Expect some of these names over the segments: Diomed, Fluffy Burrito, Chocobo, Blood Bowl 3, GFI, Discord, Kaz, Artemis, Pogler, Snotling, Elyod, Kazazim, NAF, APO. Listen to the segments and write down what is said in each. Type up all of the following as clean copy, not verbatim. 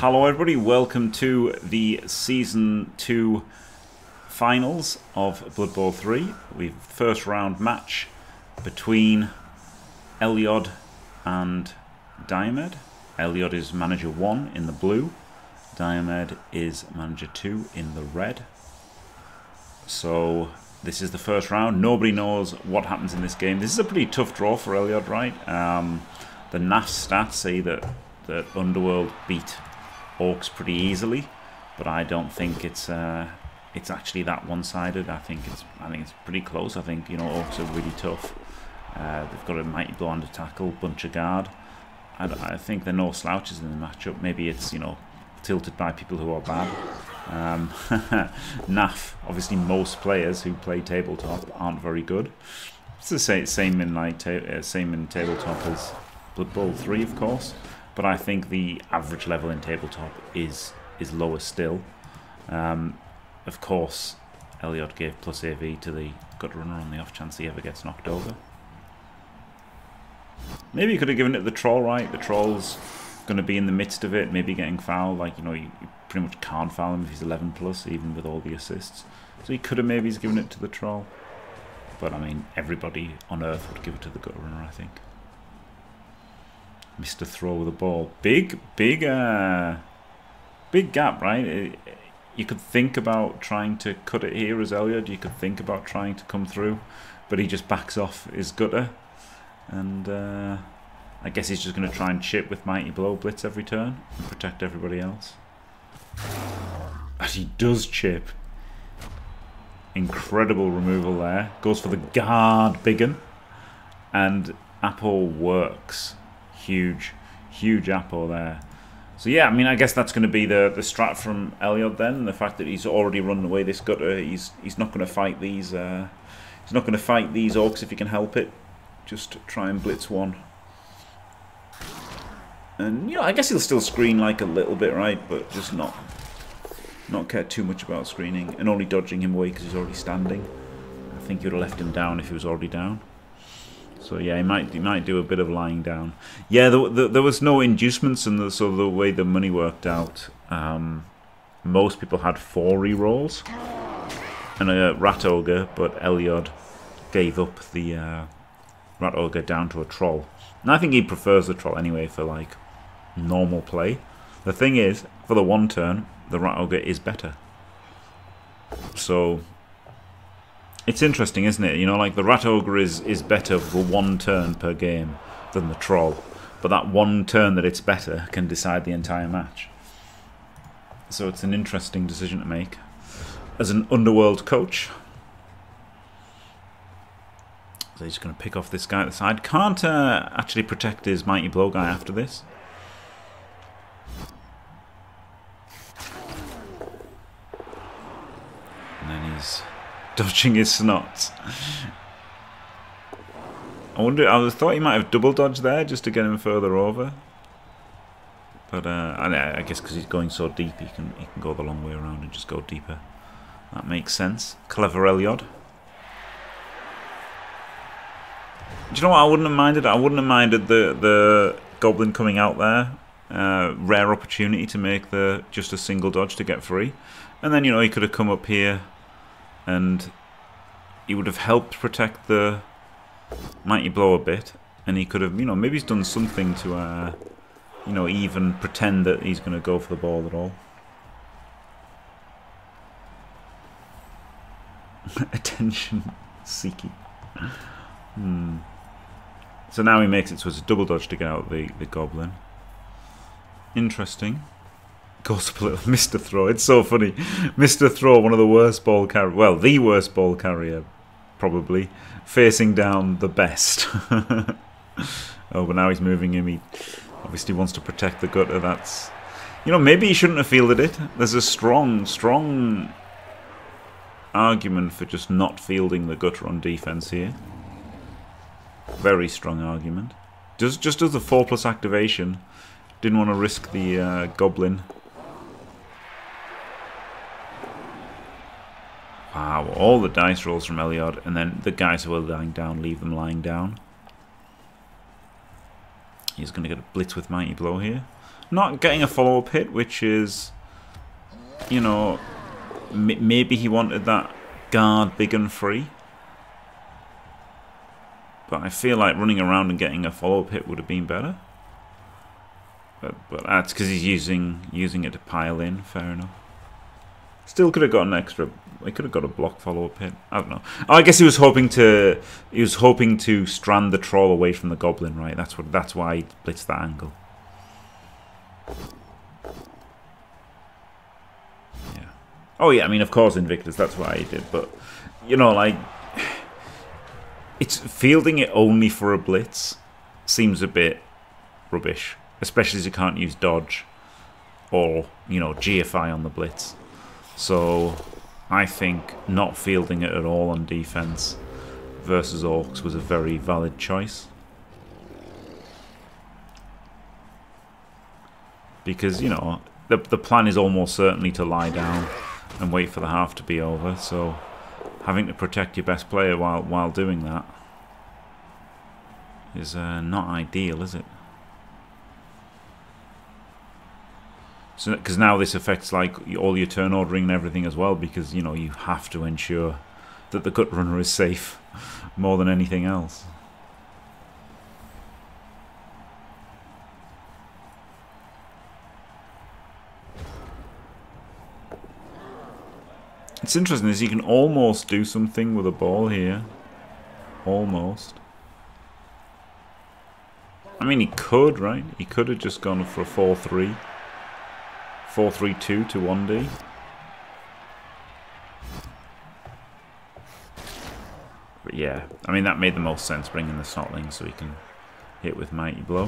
Hello everybody, welcome to the Season 2 Finals of Blood Bowl 3. We've first round match between Elyod and Diomed. Elyod is Manager 1 in the blue, Diomed is Manager 2 in the red. So this is the first round, nobody knows what happens in this game. This is a pretty tough draw for Elyod, right? The NAF stats say that Underworld beat Orcs pretty easily, but I don't think it's actually that one-sided. I think it's pretty close. I think, you know, Orcs are really tough. They've got a mighty blow under tackle, bunch of guard. I think they're no slouches in the matchup. Maybe it's, you know, tilted by people who are bad. NAF, obviously, most players who play tabletop aren't very good. It's the same in like tabletop as Blood Bowl 3, of course. But I think the average level in tabletop is lower still. Of course, Elyod gave plus AV to the gut runner on the off chance he ever gets knocked over. Maybe you could have given it the troll, right? The troll's going to be in the midst of it, maybe getting fouled. Like, you know, you pretty much can't foul him if he's 11 plus, even with all the assists. So he could have maybe given it to the troll. But I mean, everybody on earth would give it to the gut runner, I think. Mr. Throw with the ball. Big gap, right? You could think about trying to cut it here as Elyod. You could think about trying to come through, but he just backs off his gutter. And I guess he's just going to try and chip with Mighty Blow Blitz every turn and protect everybody else. And he does chip. Incredible removal there. Goes for the guard, Biggin. And Apple works. Huge appo there. So yeah, I mean, I guess that's going to be the strat from Elyod then. The fact that he's already run away this gutter, he's not going to fight these. He's not going to fight these Orcs if he can help it. Just try and blitz one. And you know, I guess he'll still screen like a little bit, right? But just not care too much about screening and only dodging him away because he's already standing. I think you'd have left him down if he was already down. So yeah, he might do a bit of lying down. Yeah, there was no inducements, and so the way the money worked out, most people had 4 rerolls and a rat ogre, but Elyod gave up the rat ogre down to a troll, and I think he prefers the troll anyway for like normal play. The thing is, for the one turn, the rat ogre is better. So. It's interesting, isn't it? You know, like the rat ogre is better for 1 turn per game than the troll, but that 1 turn that it's better can decide the entire match. So it's an interesting decision to make as an Underworld coach. So he's going to pick off this guy at the side. Can't actually protect his Mighty Blow guy after this. And then he's dodging his snots. I thought he might have double dodged there just to get him further over, but I guess because he's going so deep, he can go the long way around and just go deeper. That makes sense. Clever Elyod. Do you know what? I wouldn't have minded. I wouldn't have minded the goblin coming out there. Rare opportunity to make just a single dodge to get free, and then, you know, he could have come up here. And he would have helped protect the Mighty Blow a bit, and he could have, you know, maybe he's done something to, you know, even pretend that he's going to go for the ball at all. Attention seeking. So now he makes it so it's a double dodge to get out the goblin. Interesting. Goes up a little. Mr. Throw, it's so funny. Mr. Throw, one of the worst ball carrier, well, the worst ball carrier, probably, facing down the best. Oh, but now he's moving him. He obviously wants to protect the gutter. That's, you know, maybe he shouldn't have fielded it. There's a strong argument for just not fielding the gutter on defense here. Very strong argument. Just as a 4+ activation, didn't want to risk the goblin. Wow, all the dice rolls from Elyod, and then the guys who are lying down, leave them lying down. He's going to get a blitz with Mighty Blow here. Not getting a follow-up hit, which is, you know, maybe he wanted that guard big and free. But I feel like running around and getting a follow-up hit would have been better. But that's because he's using it to pile in, fair enough. Still could have got an extra, he could have got a block follow-up hit, I don't know. Oh, I guess he was hoping to strand the troll away from the goblin, right? That's why he blitzed that angle. Yeah. Oh yeah, I mean, of course Invictus, that's why he did, but, you know, like, it's fielding it only for a blitz seems a bit rubbish. Especially as you can't use dodge or, you know, GFI on the blitz. So I think not fielding it at all on defense versus Orcs was a very valid choice. Because, you know, the plan is almost certainly to lie down and wait for the half to be over. So having to protect your best player while doing that is not ideal, is it? So, because now this affects like all your turn ordering and everything as well, because you know you have to ensure that the gut runner is safe more than anything else. It's interesting is you can almost do something with a ball here, almost. I mean, he could, right? He could have just gone for a 4-3. 4-3-2 to 1D. But yeah, I mean that made the most sense, bringing the Snotling so he can hit with Mighty Blow.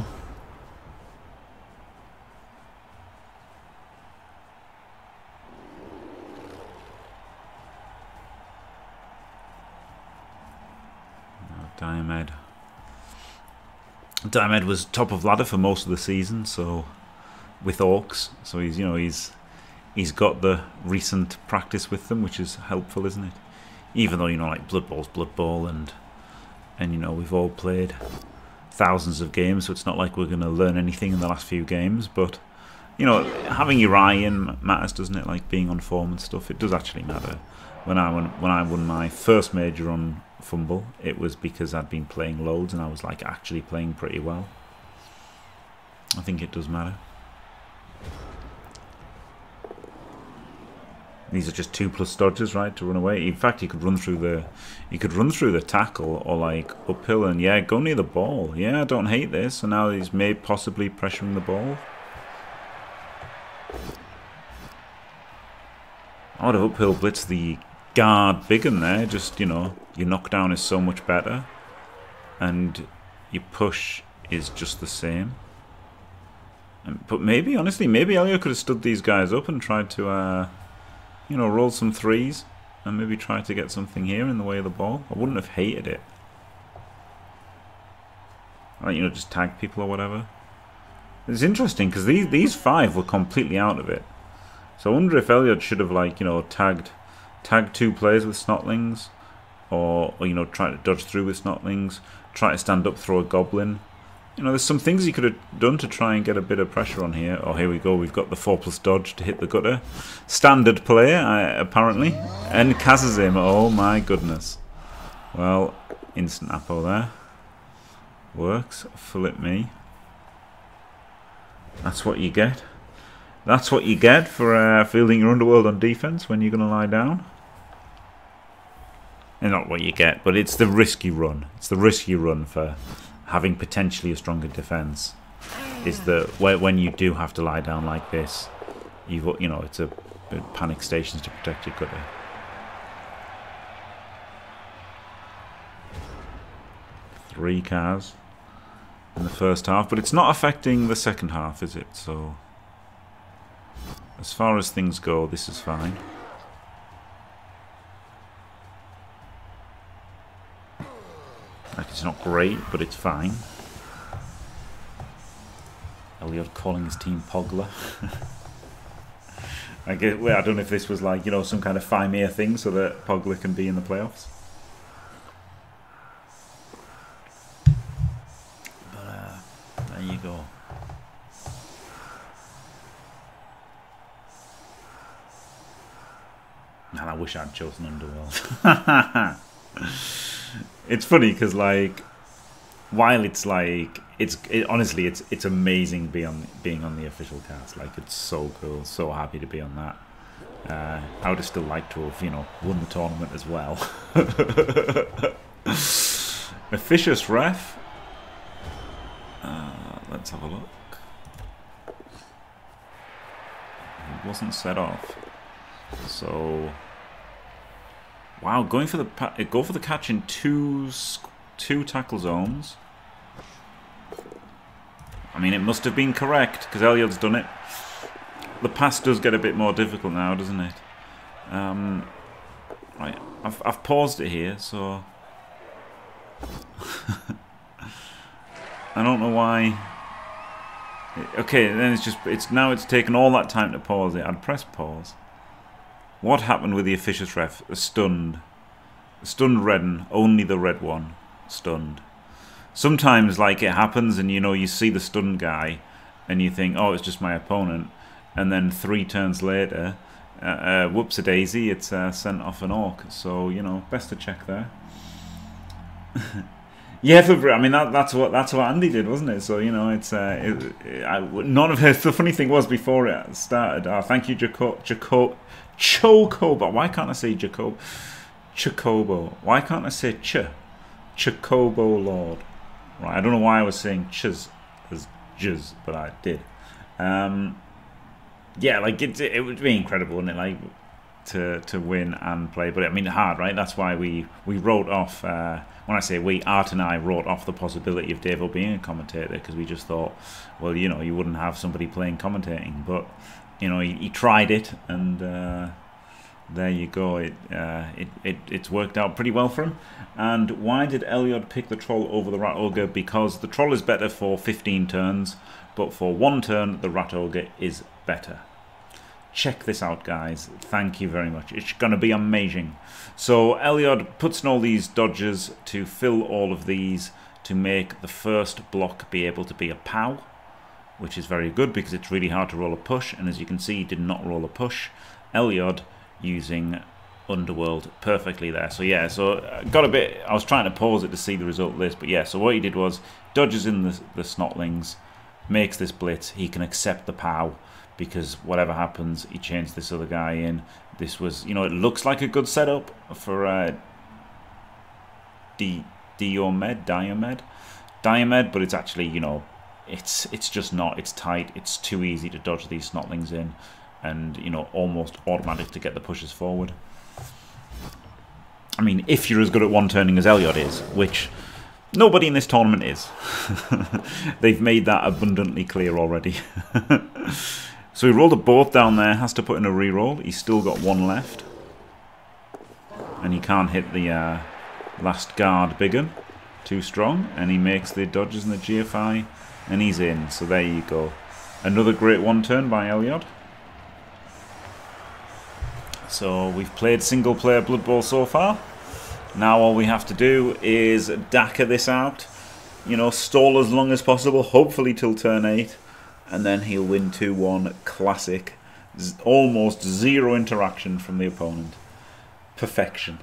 No, Diomed. Diomed was top of ladder for most of the season, so with Orcs, so he's, you know, he's got the recent practice with them, which is helpful, isn't it? Even though, you know, like Blood Bowl's Blood Bowl, and you know, we've all played thousands of games, so it's not like we're going to learn anything in the last few games, but you know, having your eye in matters, doesn't it? Like being on form and stuff, it does actually matter. When I won my first major on Fumble, it was because I'd been playing loads and I was like actually playing pretty well. I think it does matter. These are just 2+ dodges, right, to run away. In fact, he could run through the tackle or like uphill and yeah, go near the ball. Yeah, I don't hate this. So now he's maybe possibly pressuring the ball. I would have uphill blitzed the guard big in there. Just, you know, your knockdown is so much better, and your push is just the same. But maybe, honestly, maybe Elyod could have stood these guys up and tried to, you know, roll some threes and maybe try to get something here in the way of the ball. I wouldn't have hated it. Like, you know, just tag people or whatever. It's interesting because these five were completely out of it. So I wonder if Elyod should have, like, you know, tagged two players with Snotlings, or you know, try to dodge through with Snotlings, try to stand up, throw a goblin. You know, there's some things he could have done to try and get a bit of pressure on here. Oh, here we go. We've got the 4+ dodge to hit the gutter. Standard player, apparently. And Kazazim. Oh, my goodness. Well, instant appo there. Works. Flip me. That's what you get. That's what you get for fielding your underworld on defense when you're going to lie down. And not what you get, but it's the risk you run. It's the risk you run for having potentially a stronger defense, is that when you do have to lie down like this, you know, it's a panic stations to protect your gutter. Three cars in the first half, but it's not affecting the second half, is it? So as far as things go, this is fine. Like, it's not great, but it's fine. Elyod calling his team Pogler. I don't know if this was like, you know, some kind of FIMEA thing so that Pogler can be in the playoffs. But there you go. Man, I wish I'd chosen Underworld. It's funny because, like, while it's like, honestly, it's amazing being on the official cast. Like, it's so cool. So happy to be on that. I would have still liked to have, you know, won the tournament as well. Officious ref. Let's have a look. It wasn't set off. So, wow, go for the catch in two tackle zones. I mean, it must have been correct because Elyod's done it. The pass does get a bit more difficult now, doesn't it? Right, I've paused it here, so I don't know why. Okay, then it's taken all that time to pause it. I'd press pause. What happened with the officious ref? A stunned Redden, only the red one stunned. Sometimes, like, it happens, and you know, you see the stunned guy, and you think, oh, it's just my opponent, and then 3 turns later, whoops-a-daisy, it's sent off an orc. So, you know, best to check there. Yeah, for, I mean, that's what Andy did, wasn't it? So, you know, it's none of us. The funny thing was, before it started, thank you, Chocobo. Why can't I say Jacob? Chocobo. Why can't I say Ch? Chocobo Lord. Right. I don't know why I was saying chiz as jizz, but I did. Yeah, like it would be incredible, wouldn't it? Like to win and play, but I mean, hard, right? That's why we wrote off. When I say we, Art and I wrote off the possibility of Davo being a commentator because we just thought, well, you know, you wouldn't have somebody playing commentating, but. You know, he tried it, and there you go. It's worked out pretty well for him. And why did Elyod pick the troll over the rat ogre? Because the troll is better for 15 turns, but for 1 turn, the rat ogre is better. Check this out, guys. Thank you very much. It's going to be amazing. So Elyod puts in all these dodges to fill all of these to make the first block be able to be a POW. Which is very good because it's really hard to roll a push, and as you can see, he did not roll a push. Elyod using Underworld perfectly there. So yeah, so got a bit. I was trying to pause it to see the result of this, but yeah. So what he did was dodges in the snotlings, makes this blitz. He can accept the POW because whatever happens, he changed this other guy in. This was, you know, it looks like a good setup for Diomed, but it's actually, you know. It's just not. It's tight. It's too easy to dodge these snotlings in, and you know, almost automatic to get the pushes forward. I mean, if you're as good at one turning as Elyod is, which nobody in this tournament is, they've made that abundantly clear already. So he rolled a both down there. Has to put in a reroll. He's still got 1 left, and he can't hit the last guard big un too strong, and he makes the dodges in the GFI. And he's in, so there you go. Another great 1 turn by Elyod. So we've played single player Blood Bowl so far. Now all we have to do is DACA this out. You know, stall as long as possible, hopefully till turn 8. And then he'll win 2-1. Classic. Almost 0 interaction from the opponent. Perfection.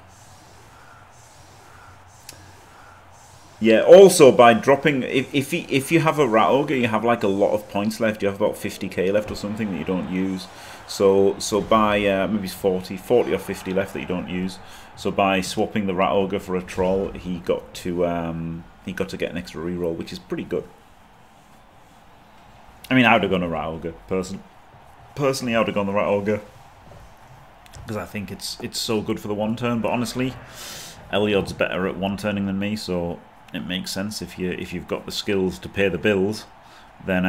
Yeah, also by dropping, if you have a rat ogre, you have like a lot of points left. You have about 50k left or something that you don't use. So by maybe 40 or 50 left that you don't use. So by swapping the rat ogre for a troll, he got to get an extra reroll, which is pretty good. I mean, I would have gone a rat ogre personally. I would have gone the rat ogre because I think it's so good for the 1 turn. But honestly, Elyod's better at 1 turning than me, so. It makes sense if you've got the skills to pay the bills, then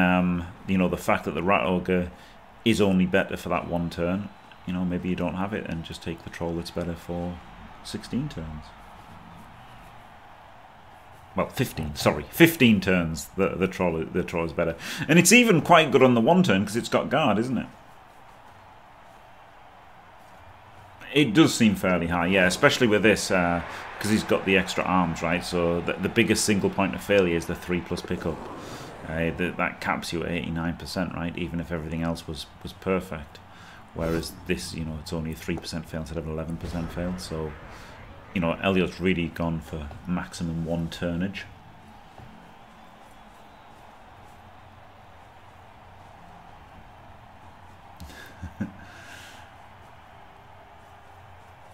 you know, the fact that the rat ogre is only better for that 1 turn, you know, maybe you don't have it and just take the troll that's better for 16 turns. Well, 15. Sorry, 15 turns. The troll is better, and it's even quite good on the 1 turn because it's got guard, isn't it? It does seem fairly high, yeah, especially with this, because he's got the extra arms, right? So the biggest single point of failure is the 3+ pickup. That caps you at 89%, right? Even if everything else was perfect. Whereas this, you know, it's only a 3% fail instead of an 11% fail. So, you know, Elyod's really gone for maximum one turnage.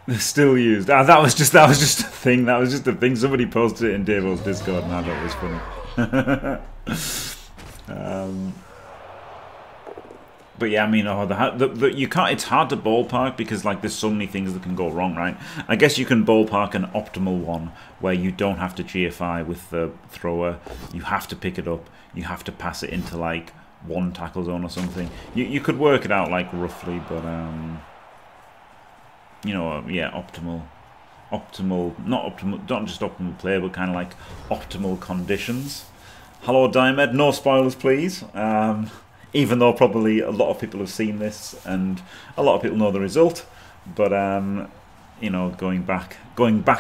They're still used. Ah, that was just a thing. That was just a thing. Somebody posted it in Dabo's Discord, and I thought it was funny. But yeah, I mean, oh, you can't. It's hard to ballpark because like there's so many things that can go wrong, right? I guess you can ballpark an optimal one where you don't have to GFI with the thrower. You have to pick it up. You have to pass it into like one tackle zone or something. You could work it out like roughly, but you know, yeah, optimal, not just optimal play, but kind of like optimal conditions. Hello, Diomed, no spoilers, please. Even though probably a lot of people have seen this and a lot of people know the result, but you know, going back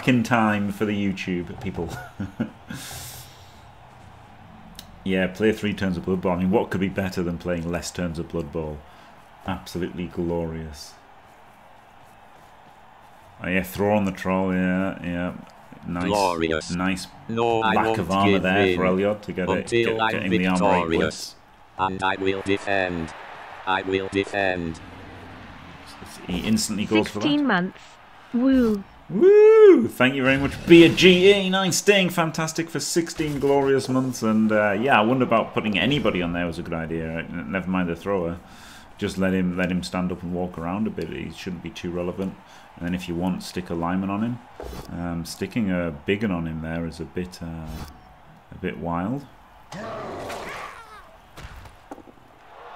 in time for the YouTube people. Yeah, play 3 turns of Blood Bowl. I mean, what could be better than playing less turns of Blood Bowl? Absolutely glorious. Oh, yeah, throw on the troll, yeah, yeah. Nice, glorious. Nice no, lack of armour there for Elyod to get it, getting the armour equals. And I will defend. I will defend. He instantly goes for that. 16 months. Woo. Woo! Thank you very much, BG89, staying fantastic for 16 glorious months. And yeah, I wonder about putting anybody on there was a good idea. Never mind the thrower. Just let him stand up and walk around a bit. He shouldn't be too relevant. And then if you want, stick a lineman on him. Sticking a big one on him there is a bit wild.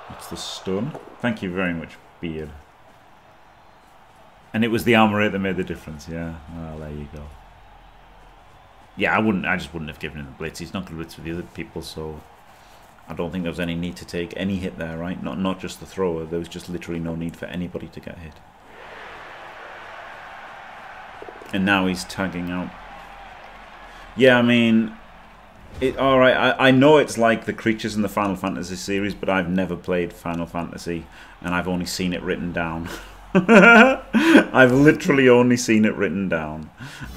That's the stun. Thank you very much, Beard. And it was the armor rate that made the difference, yeah. Well, there you go. Yeah, I just wouldn't have given him the blitz. He's not going to blitz with the other people, so I don't think there was any need to take any hit there, right? Not just the thrower. There was just literally no need for anybody to get hit. And now he's tagging out. Yeah, I mean, all right, I know it's like the creatures in the Final Fantasy series, but I've never played Final Fantasy, and I've only seen it written down. I've literally only seen it written down.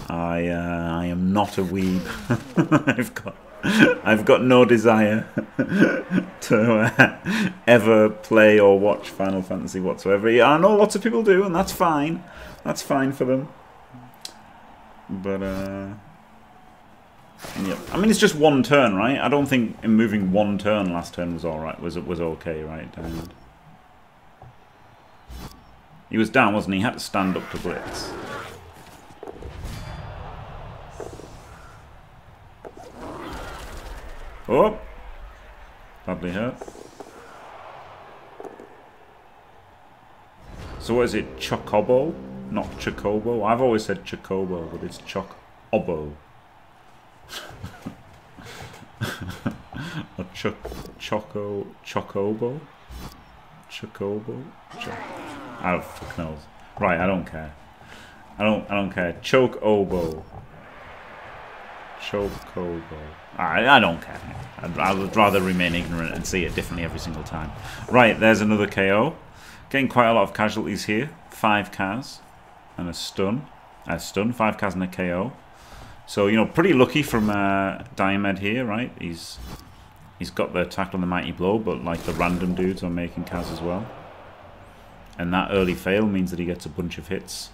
I am not a weeb. I've got no desire to ever play or watch Final Fantasy whatsoever. Yeah, I know lots of people do, and that's fine. That's fine for them. But yeah, I mean, it's just one turn, right? I don't think in moving one turn last turn was all right. Was okay, right? And he was down, wasn't he? He had to stand up to blitz. Oh! Badly hurt. So what is it? Chocobo? Not Chocobo? I've always said Chocobo, but it's Chocobo. Or Chocobo? Chocobo? I don't fucking know. Right, I don't care. I don't care. Chocobo. Chocobo. I don't care. I would rather remain ignorant and see it differently every single time. Right, there's another KO. Getting quite a lot of casualties here. 5 Kaz and a stun. 5 Kaz and a KO. So, you know, pretty lucky from Diomed here, right? He's got the tackle and the mighty blow, but like the random dudes are making Kaz as well. And that early fail means that he gets a bunch of hits.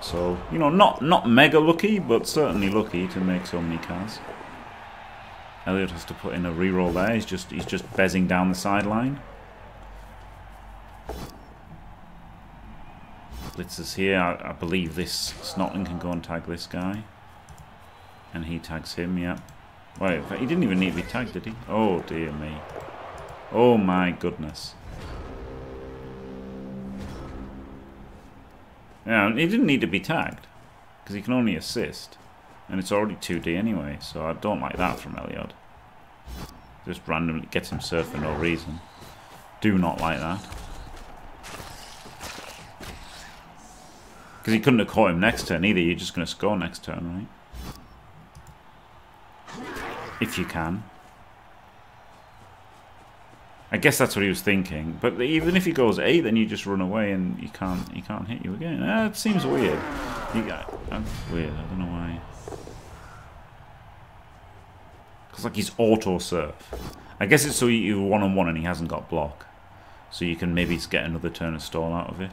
So, you know, not mega lucky, but certainly lucky to make so many Kaz. Elyod has to put in a reroll there. He's just bezzing down the sideline. Blitzers here. I believe this Snotling can go and tag this guy. And he tags him, yeah. Wait, he didn't even need to be tagged, did he? Oh, dear me. Oh, my goodness. Yeah, he didn't need to be tagged, because he can only assist. And it's already 2D anyway, so I don't like that from Elyod. Just randomly gets him served for no reason. Do not like that. Because he couldn't have caught him next turn either, you're just going to score next turn, right? If you can. I guess that's what he was thinking. But even if he goes 8, then you just run away and he can't hit you again. That seems weird. That's weird. I don't know why. Because like he's auto surf. I guess it's so you're one on one and he hasn't got block, so you can maybe get another turn of stall out of it.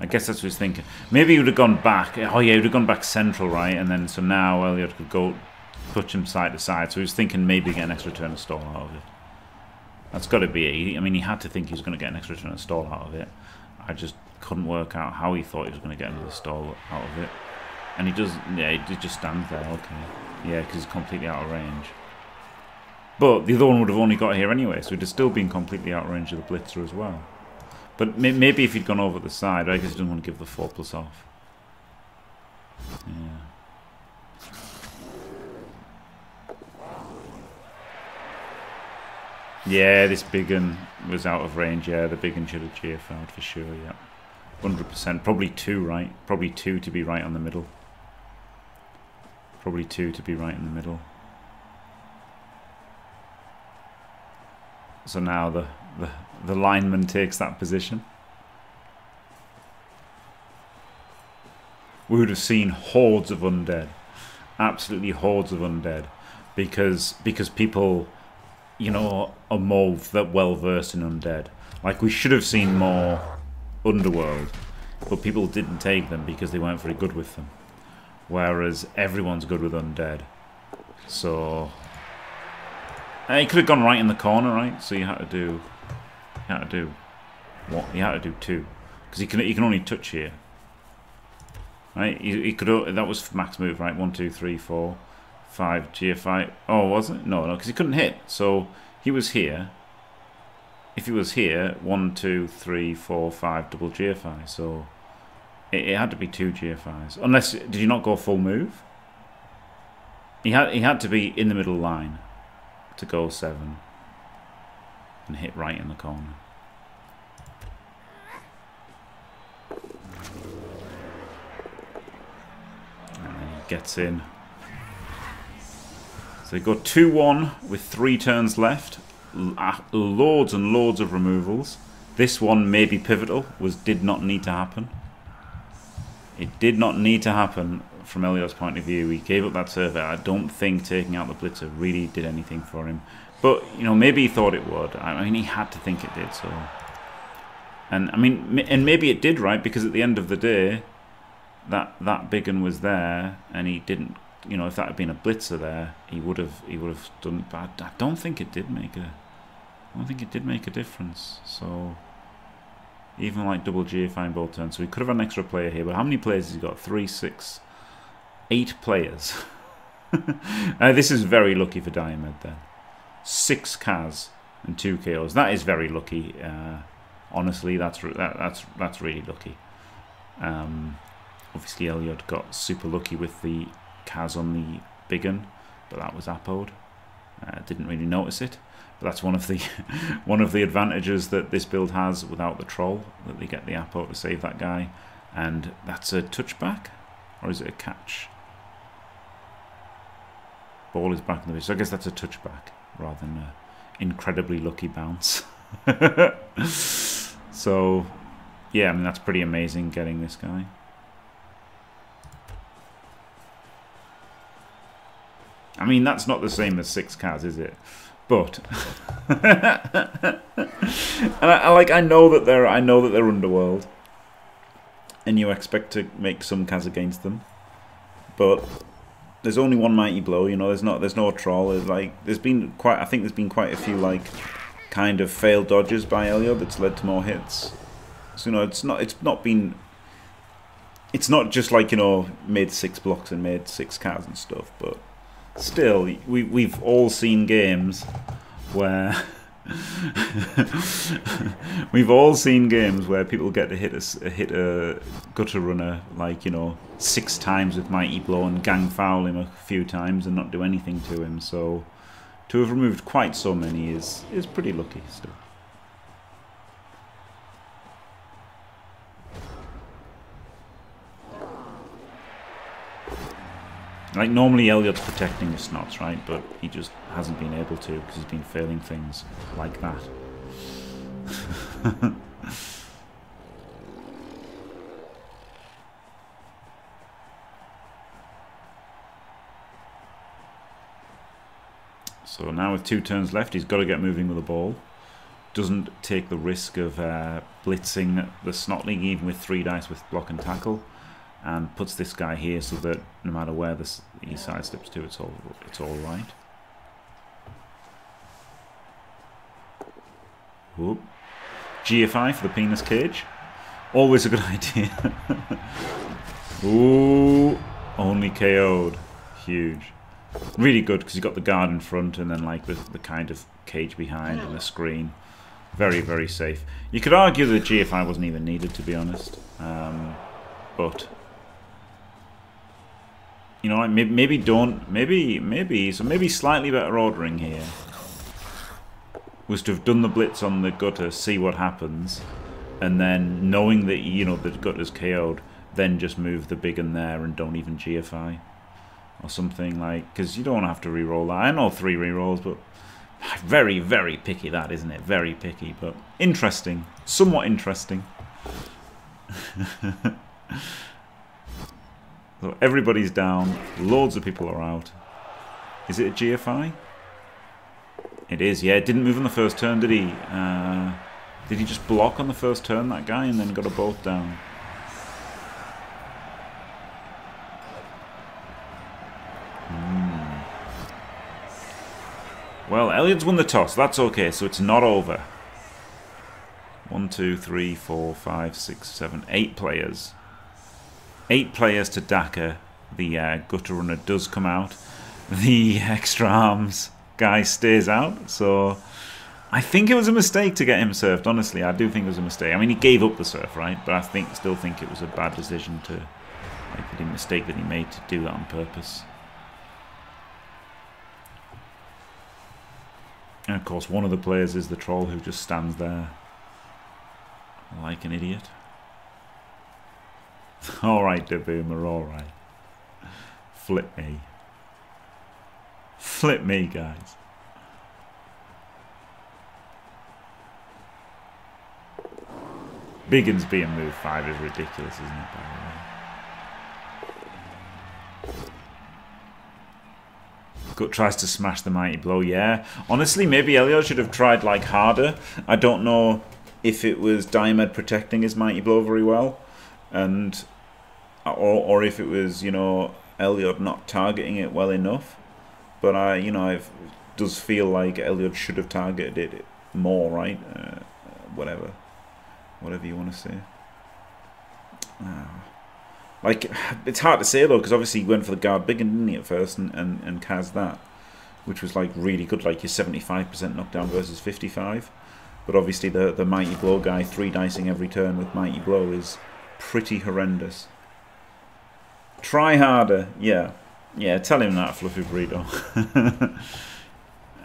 I guess that's what he's thinking. Maybe he would have gone back. Oh yeah, he would have gone back central, right? And then so now Elyod could go push him side to side. So he was thinking maybe get an extra turn of stall out of it. That's got to be it. I mean, he had to think he was going to get an extra turn of stall out of it. I just couldn't work out how he thought he was going to get another stall out of it. And he doesn't. Yeah, he just stands there. Okay. Yeah, because he's completely out of range. But the other one would have only got here anyway, so he'd have still been completely out of range of the blitzer as well. But maybe if he'd gone over the side, I guess he didn't want to give the 4+ off. Yeah. Yeah, this big one was out of range. Yeah, the big one should have GFR'd for sure, yeah. 100%. Probably 2, right? Probably 2 to be right on the middle. Probably 2 to be right in the middle. So now the lineman takes that position. We would have seen hordes of undead. Absolutely hordes of undead. Because people, you know, are more that well versed in undead. Like we should have seen more underworld, but people didn't take them because they weren't very good with them. Whereas everyone's good with undead. So he could have gone right in the corner, right? So you had to do, what? You had to do 2, because he can only touch here, right? He could. That was max move, right? 1, 2, 3, 4, 5 GFI. Oh, was it? No, because he couldn't hit. So he was here. If he was here, 1, 2, 3, 4, 5 double GFI. So it had to be 2 GFIs. Unless did you not go full move? He had to be in the middle line to go 7 and hit right in the corner. And then he gets in. So they go 2-1 with 3 turns left. Loads and loads of removals. This one may be pivotal. Did not need to happen. It did not need to happen. From Elyod's point of view, he gave up that survey. I don't think taking out the blitzer really did anything for him. But, you know, maybe he thought it would. I mean, he had to think it did, so. And, I mean, and maybe it did, right? Because at the end of the day, that big one was there, and he didn't, you know, if that had been a blitzer there, he would have done bad. I don't think it did make a, I don't think it did make a difference, so. Even like double GFI in both turns. So he could have had an extra player here, but how many players has he got? 3, 6, 8 players. This is very lucky for Diomed then. 6 Kaz and 2 KOs. That is very lucky. Honestly, that's really lucky. Obviously, Elyod got super lucky with the Kaz on the big one, but that was APO'd. Didn't really notice it. But that's one of the advantages that this build has without the troll, that they get the APO to save that guy. And that's a touchback, or is it a catch? Ball is back in the way, so I guess that's a touchback rather than an incredibly lucky bounce. So, yeah, I mean, that's pretty amazing getting this guy. I mean, that's not the same as 6 Kaz, is it? But and I know that they're underworld, and you expect to make some Kaz against them, but. There's only one mighty blow, you know. There's no troll. I think there's been quite a few like kind of failed dodges by Elyod that's led to more hits. So you know, it's not just like, you know, made 6 blocks and made 6 cars and stuff. But still, we've all seen games where people get to hit a gutter runner, like, you know, 6 times with mighty blow and gang foul him a few times and not do anything to him. So to have removed quite so many is pretty lucky still. Like, normally Elyod's protecting his snots, right? But he just hasn't been able to because he's been failing things like that. So now with 2 turns left, he's got to get moving with the ball. Doesn't take the risk of blitzing the Snotling, even with 3 dice with block and tackle, and puts this guy here so that no matter where this he sidesteps to, it's all right. Whoop. GFI for the penis cage. Always a good idea. Ooh, only KO'd. Huge. Really good because you got the guard in front and then like the kind of cage behind and the screen. Very, very safe. You could argue that GFI wasn't even needed, to be honest. But you know, maybe don't, maybe slightly better ordering here was to have done the blitz on the gutter, see what happens, and then knowing that you know the gutter's KO'd, then just move the big in there and don't even GFI or something like, because you don't have to re-roll that. I know 3 re-rolls, but very, very picky that, isn't it? Very picky, but interesting, somewhat interesting. So everybody's down, loads of people are out. Is it a GFI? It is, yeah. It didn't move on the first turn, did he? Did he just block on the first turn, that guy, and then got a bolt down? Mm. Well, Elyod's won the toss. That's okay, so it's not over. 1, 2, 3, 4, 5, 6, 7, 8 players. 8 players to Daka. The gutter runner does come out. The extra arms guy stays out. So I think it was a mistake to get him served. Honestly, I do think it was a mistake. I mean, he gave up the serve, right? But I still think it was a bad decision to make the mistake that he made to do that on purpose. And of course, one of the players is the troll who just stands there like an idiot. Alright, the boomer, alright. Flip me. Flip me, guys. Biggins being moved 5 is ridiculous, isn't it, by the way? Gut tries to smash the mighty blow, yeah. Honestly, maybe Elyod should have tried, like, harder. I don't know if it was Diomed protecting his mighty blow very well, and or if it was, you know, Elyod not targeting it well enough. But I, you know, it does feel like Elyod should have targeted it more, right? Whatever you want to say. Like, it's hard to say though, because obviously he went for the guard big, didn't he, at first, and Kaz that, which was like really good, like your 75% knockdown versus 55. But obviously the Mighty Blow guy 3-dicing every turn with Mighty Blow is pretty horrendous. Try harder. Yeah. Yeah, tell him that, Fluffy Burrito.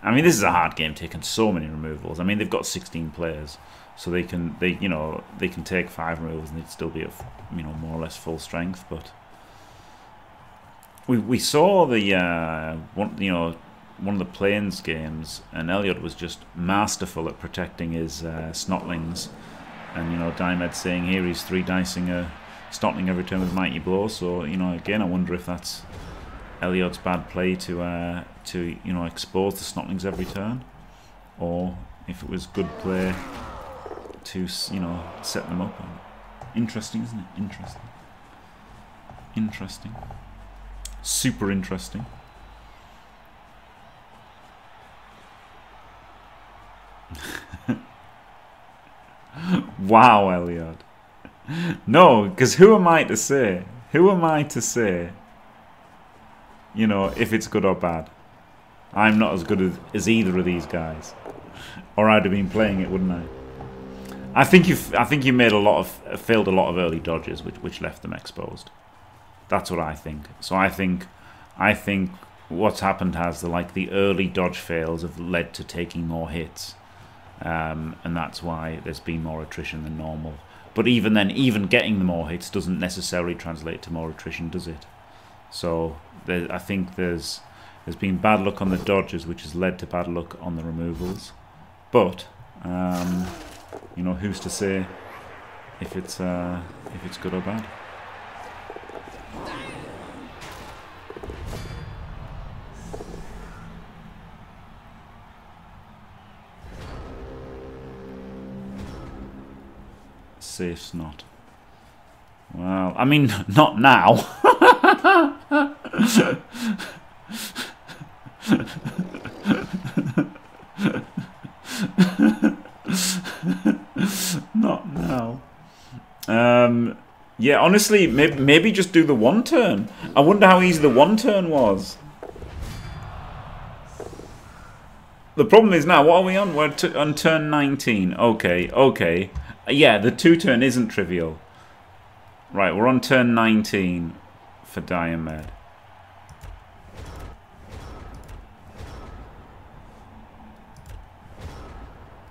I mean, this is a hard game taking so many removals. I mean, they've got 16 players, so they can take 5 removals and they'd still be at, you know, more or less full strength, but we saw the one of the Plains games, and Elyod was just masterful at protecting his Snotlings, and you know, Diomed saying here he's 3-dicing a Snotling every turn with Mighty Blow. So you know, again, I wonder if that's Elyod's bad play to you know, expose the Snotlings every turn, or if it was good play to, you know, set them up. Interesting, isn't it? Interesting. Interesting. Super interesting. Wow, Elyod. No, because who am I to say? Who am I to say, you know, if it's good or bad? I'm not as good as either of these guys, or I'd have been playing it, wouldn't I? I think you made a lot of failed a lot of early dodges, which left them exposed. That's what I think. So I think what's happened has the early dodge fails have led to taking more hits. And that's why there's been more attrition than normal. But even then, even getting the more hits doesn't necessarily translate to more attrition, does it? So I think there's been bad luck on the dodges, which has led to bad luck on the removals. But you know, who's to say if it's good or bad? Safe's not. Well, I mean, not now. Not now. Yeah, honestly, maybe just do the one turn. I wonder how easy the one turn was. The problem is now, what are we on? We're on turn 19. Okay, okay. Yeah, the two turn isn't trivial. Right, we're on turn 19 for Diomed.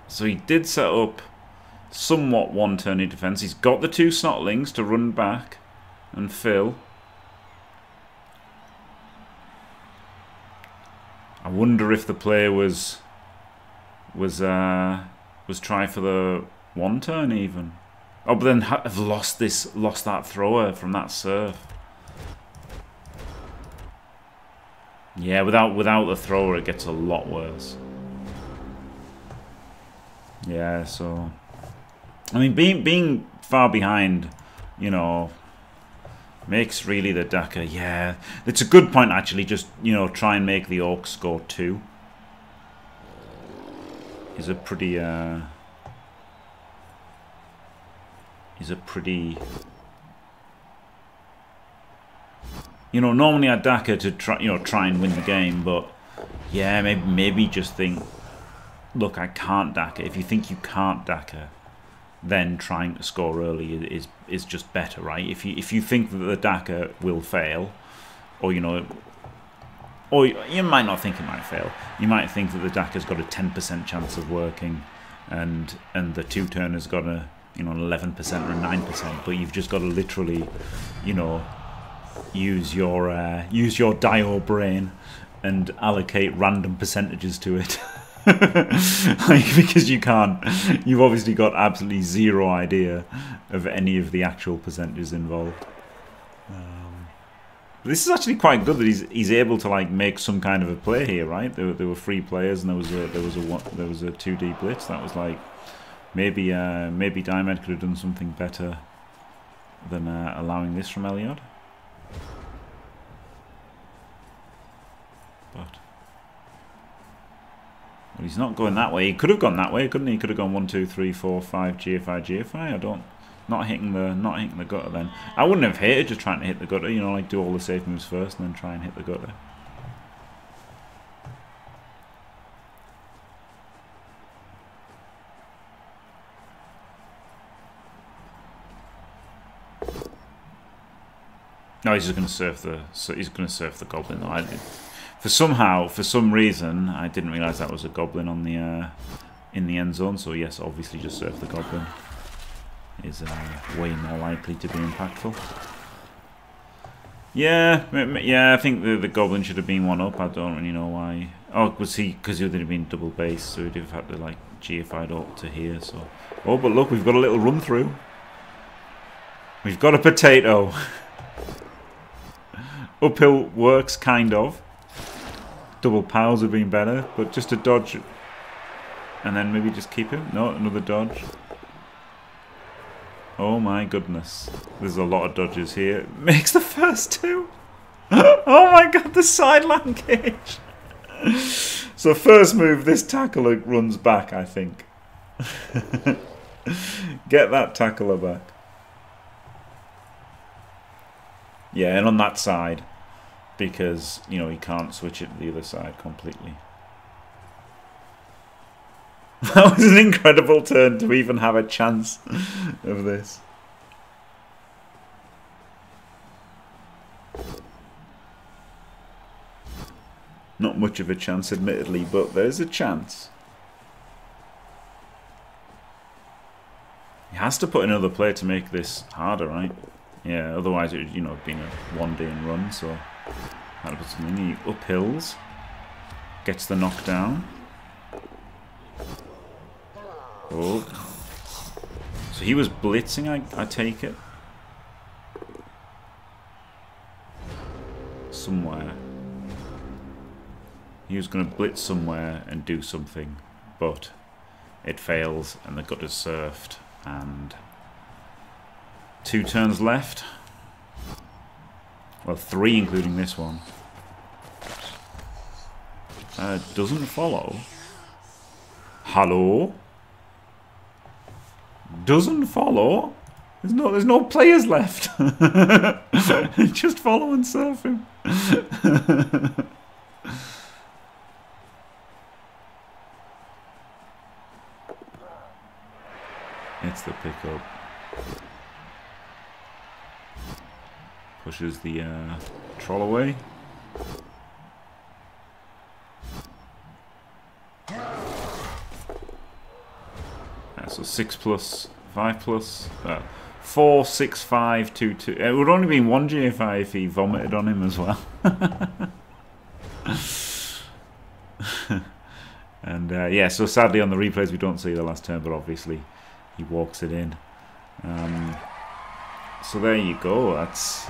So he did set up somewhat one-turny defense. He's got the two Snotlings to run back and fill. I wonder if the play was try for the one turn even. Oh, but then I've lost this, lost that thrower from that serve. Yeah, without the thrower, it gets a lot worse. Yeah, so I mean, being far behind, you know, makes really the Daka. Yeah, it's a good point actually. Just, you know, try and make the Orc score 2. Is a pretty. Is a pretty, you know, normally I'd Daka to try, you know, try and win the game, but yeah, maybe just think, look, I can't Daka. If you think you can't Daka, then trying to score early is just better, right? If you think that the Daka will fail, or you know, or you might not think it might fail. You might think that the Daka's got a 10% chance of working, and the two turner's got a, you know, 11% or 9%, but you've just got to literally, you know, use your Dio brain and allocate random percentages to it, like, because you can't. You've obviously got absolutely zero idea of any of the actual percentages involved. This is actually quite good that he's able to like make some kind of a play here, right? There were three players, and there was a 2D blitz that was like. Maybe maybe Diomed could have done something better than allowing this from Elyod. But well, he's not going that way. He could have gone that way, couldn't he? He could have gone 1, 2, 3, 4, 5 GFI GFI. I don't, not hitting the gutter then. I wouldn't have hated just trying to hit the gutter, you know, like do all the safe moves first and then try and hit the gutter. No, he's just going to surf the. So he's going to surf the goblin. Though. For some reason, I didn't realise that was a goblin on the in the end zone. So yes, obviously, just surf the goblin is way more likely to be impactful. Yeah, yeah. I think the goblin should have been one up. I don't really know why. Oh, was he? Because he would have been double base, so he'd have had to like GFI'd up to here. So oh, but look, we've got a little run through. We've got a potato. Uphill works, kind of. Double pals have been better, but just a dodge. And then maybe just keep him. No, another dodge. Oh my goodness. There's a lot of dodges here. Makes the first two. Oh my god, the sideline cage. So first move, this tackler runs back, I think. Get that tackler back. Yeah, and on that side, because, you know, he can't switch it to the other side completely. That was an incredible turn to even have a chance of this. Not much of a chance, admittedly, but there's a chance. He has to put another player to make this harder, right? Yeah, otherwise it would, you know, have been a one-day and run, so... That'll put some in. He uphills. Gets the knockdown. Oh. So he was blitzing, I take it. Somewhere. He was going to blitz somewhere and do something, but it fails and the gutter's surfed. And 2 turns left. Well, 3 including this one. Doesn't follow. Hello? Doesn't follow? There's no players left. Just follow and surf him. It's the pickup. Pushes the troll away. So 6 plus 5 plus 4, 6, 5, 2, 2. It would only be 1 GFI if he vomited on him as well. And yeah, so sadly on the replays we don't see the last turn, but obviously he walks it in. So there you go. That's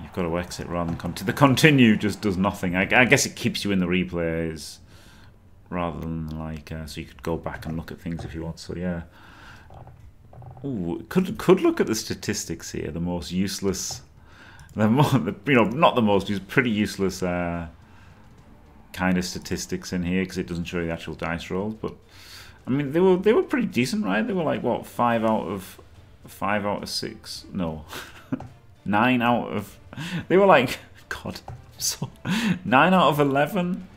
you've got to exit rather than continue. The continue just does nothing. I guess it keeps you in the replays. Rather than like, so you could go back and look at things if you want. So yeah, ooh, could look at the statistics here. The most useless, pretty useless kind of statistics in here because it doesn't show you the actual dice rolls. But I mean, they were pretty decent, right? They were like what, 5 out of 6? No, 9 out of. They were like, God, so 9 out of 11.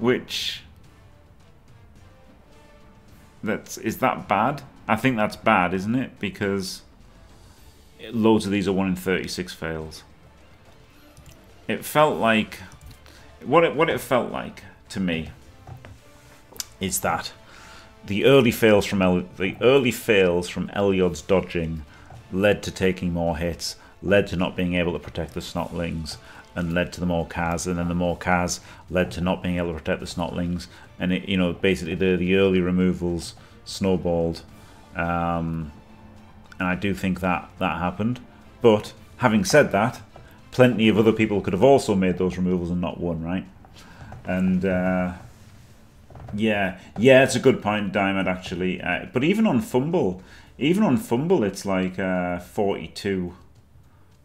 Which, is that bad? I think that's bad, isn't it? Because loads of these are 1 in 36 fails. It felt like, what it felt like to me is that the early fails from Elyod's dodging led to taking more hits, led to not being able to protect the snotlings, and led to the more Kaz, and then the more Kaz led to not being able to protect the snotlings, and it, you know, basically the early removals snowballed, and I do think that happened. But having said that, plenty of other people could have also made those removals and not won, right? And yeah, it's a good point, Diomed, actually. But even on fumble, it's like 42.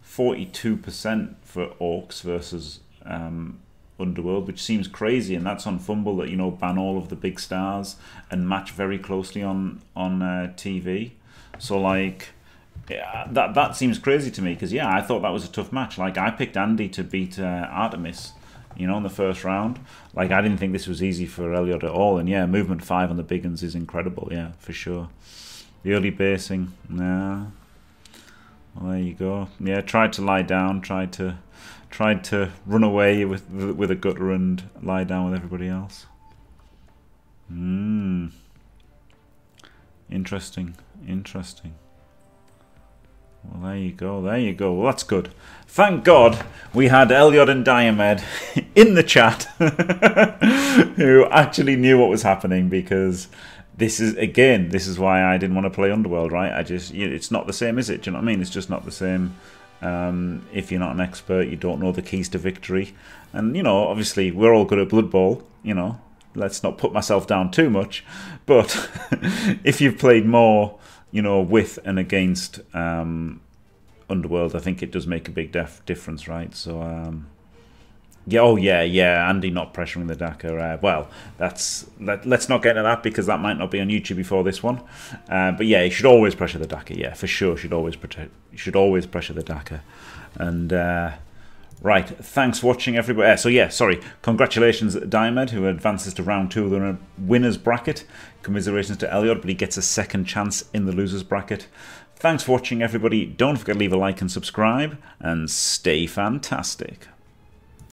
42% for Orcs versus Underworld, which seems crazy, and that's on Fumble, that, you know, ban all of the big stars and match very closely on TV. So like, yeah, that seems crazy to me because yeah, I thought that was a tough match. Like I picked Andy to beat Artemis, you know, in the first round. Like I didn't think this was easy for Elyod at all. And yeah, movement 5 on the big ones is incredible. Yeah, for sure. The early basing, nah. Well, there you go. Yeah, tried to lie down, tried to run away with a gutter and lie down with everybody else. Interesting. Well, there you go. Well, that's good. Thank God we had Elyod and Diomed in the chat who actually knew what was happening, because this is why I didn't want to play Underworld, right? It's not the same, is it? Do you know what I mean? It's just not the same. If you're not an expert, you don't know the keys to victory. And, you know, obviously, we're all good at Blood Bowl, you know. Let's not put myself down too much. But if you've played more, you know, with and against Underworld, I think it does make a big difference, right? So, yeah, oh yeah. Andy not pressuring the Dakar. Well, let's not get into that because that might not be on YouTube before this one. But yeah, you should always pressure the Dakar. Yeah, for sure. Should always pressure the Dakar. And right, thanks for watching, everybody. So yeah, sorry. Congratulations, Diomed, who advances to round 2 of the winners bracket. Commiserations to Elyod, but he gets a second chance in the losers bracket. Thanks for watching, everybody. Don't forget to leave a like and subscribe, and stay fantastic.